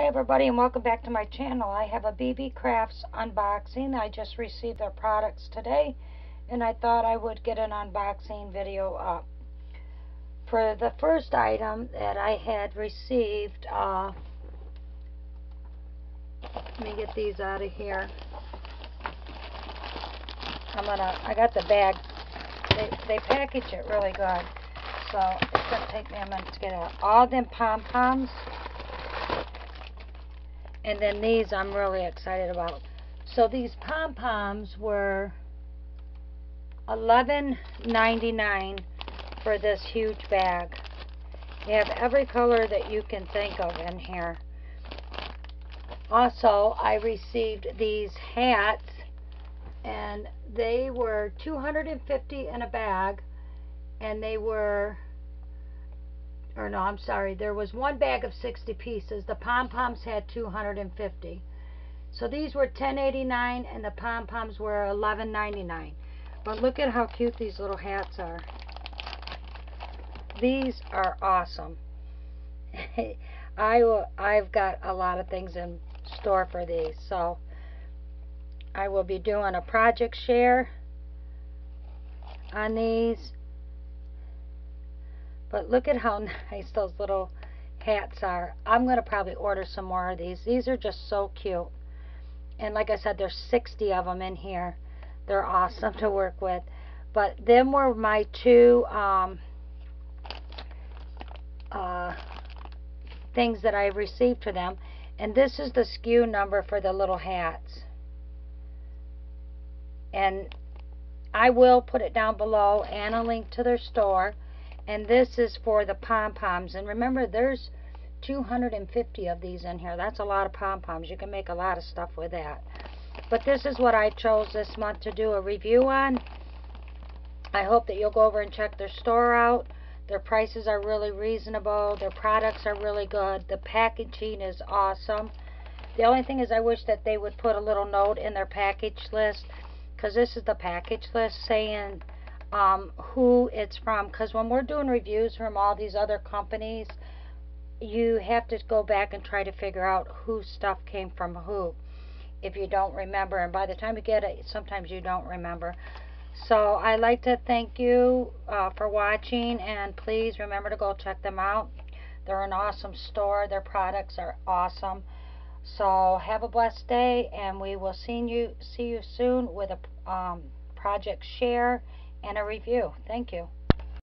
Hi everybody and welcome back to my channel. I have a Beebeecraft unboxing. I just received their products today and I thought I would get an unboxing video up. For the first item that I had received, let me get these out of here. I got the bag. They package it really good, so it's going to take me a minute to get out. All them pom-poms. And then these I'm really excited about. So these pom-poms were $11.99 for this huge bag. You have every color that you can think of in here. Also, I received these hats, and they were $250 in a bag, and they were... Or no, I'm sorry. There was one bag of 60 pieces. The pom-poms had 250. So these were $10.89 and the pom-poms were $11.99. But look at how cute these little hats are. These are awesome. I've got a lot of things in store for these. So I will be doing a project share on these. But look at how nice those little hats are. I'm going to probably order some more of these. These are just so cute. And like I said, there's 60 of them in here. They're awesome to work with. But them were my two things that I received for them. And this is the SKU number for the little hats. And I will put it down below and a link to their store. And this is for the pom-poms. And remember, there's 250 of these in here. That's a lot of pom-poms. You can make a lot of stuff with that. But this is what I chose this month to do a review on. I hope that you'll go over and check their store out. Their prices are really reasonable. Their products are really good. The packaging is awesome. The only thing is I wish that they would put a little note in their package list, because this is the package list saying... who it's from, because when we're doing reviews from all these other companies, you have to go back and try to figure out whose stuff came from who if you don't remember, and by the time you get it, sometimes you don't remember. So I'd like to thank you for watching, and please remember to go check them out. They're an awesome store. Their products are awesome. So have a blessed day, and we will see you soon with a project share and a review. Thank you.